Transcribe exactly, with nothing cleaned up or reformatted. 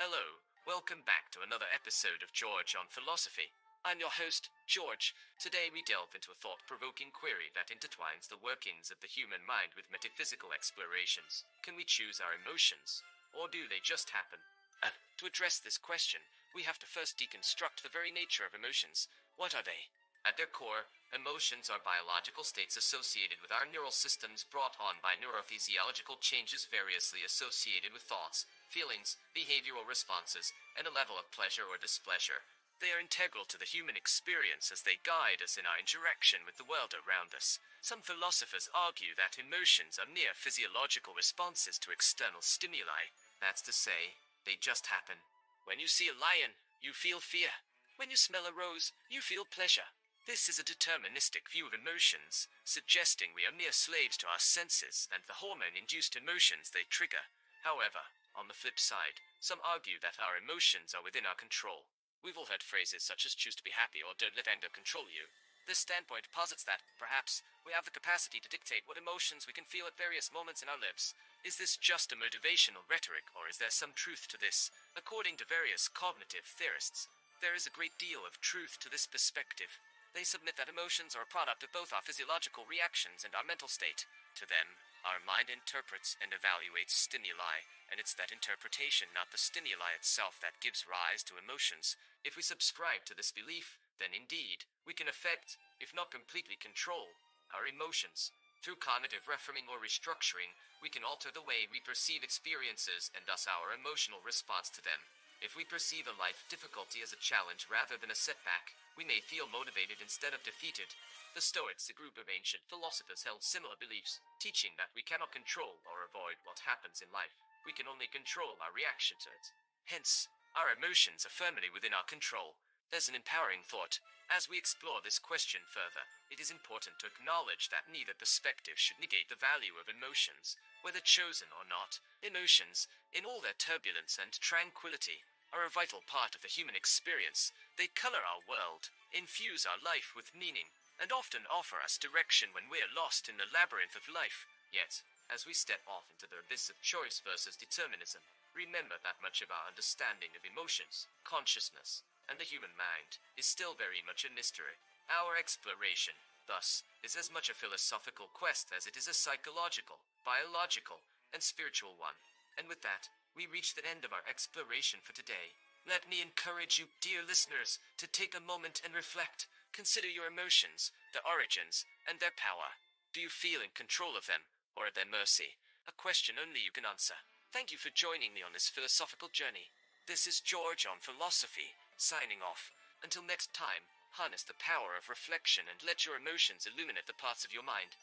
Hello, welcome back to another episode of George on Philosophy. I'm your host, George. Today we delve into a thought-provoking query that intertwines the workings of the human mind with metaphysical explorations. Can we choose our emotions, or do they just happen? Uh, to address this question, we have to first deconstruct the very nature of emotions. What are they? At their core, emotions are biological states associated with our neural systems brought on by neurophysiological changes variously associated with thoughts, feelings, behavioral responses, and a level of pleasure or displeasure. They are integral to the human experience as they guide us in our interaction with the world around us. Some philosophers argue that emotions are mere physiological responses to external stimuli. That's to say, they just happen. When you see a lion, you feel fear. When you smell a rose, you feel pleasure. This is a deterministic view of emotions, suggesting we are mere slaves to our senses and the hormone-induced emotions they trigger. However, on the flip side, some argue that our emotions are within our control. We've all heard phrases such as choose to be happy or don't let anger control you. This standpoint posits that, perhaps, we have the capacity to dictate what emotions we can feel at various moments in our lives. Is this just a motivational rhetoric, or is there some truth to this? According to various cognitive theorists, there is a great deal of truth to this perspective. They submit that emotions are a product of both our physiological reactions and our mental state. To them, our mind interprets and evaluates stimuli, and it's that interpretation, not the stimuli itself, that gives rise to emotions. If we subscribe to this belief, then indeed, we can affect, if not completely control, our emotions. Through cognitive reframing or restructuring, we can alter the way we perceive experiences and thus our emotional response to them. If we perceive a life difficulty as a challenge rather than a setback, we may feel motivated instead of defeated. The Stoics, a group of ancient philosophers, held similar beliefs, teaching that we cannot control or avoid what happens in life. We can only control our reaction to it. Hence, our emotions are firmly within our control. There's an empowering thought. As we explore this question further, it is important to acknowledge that neither perspective should negate the value of emotions, whether chosen or not. Emotions, in all their turbulence and tranquility, are a vital part of the human experience. They color our world, infuse our life with meaning, and often offer us direction when we are lost in the labyrinth of life. Yet, as we step off into the abyss of choice versus determinism, remember that much of our understanding of emotions, consciousness, and the human mind is still very much a mystery. Our exploration, thus, is as much a philosophical quest as it is a psychological, biological, and spiritual one. And with that, we reach the end of our exploration for today. Let me encourage you, dear listeners, to take a moment and reflect. Consider your emotions, their origins, and their power. Do you feel in control of them, or at their mercy? A question only you can answer. Thank you for joining me on this philosophical journey. This is George on Philosophy, signing off. Until next time, harness the power of reflection and let your emotions illuminate the parts of your mind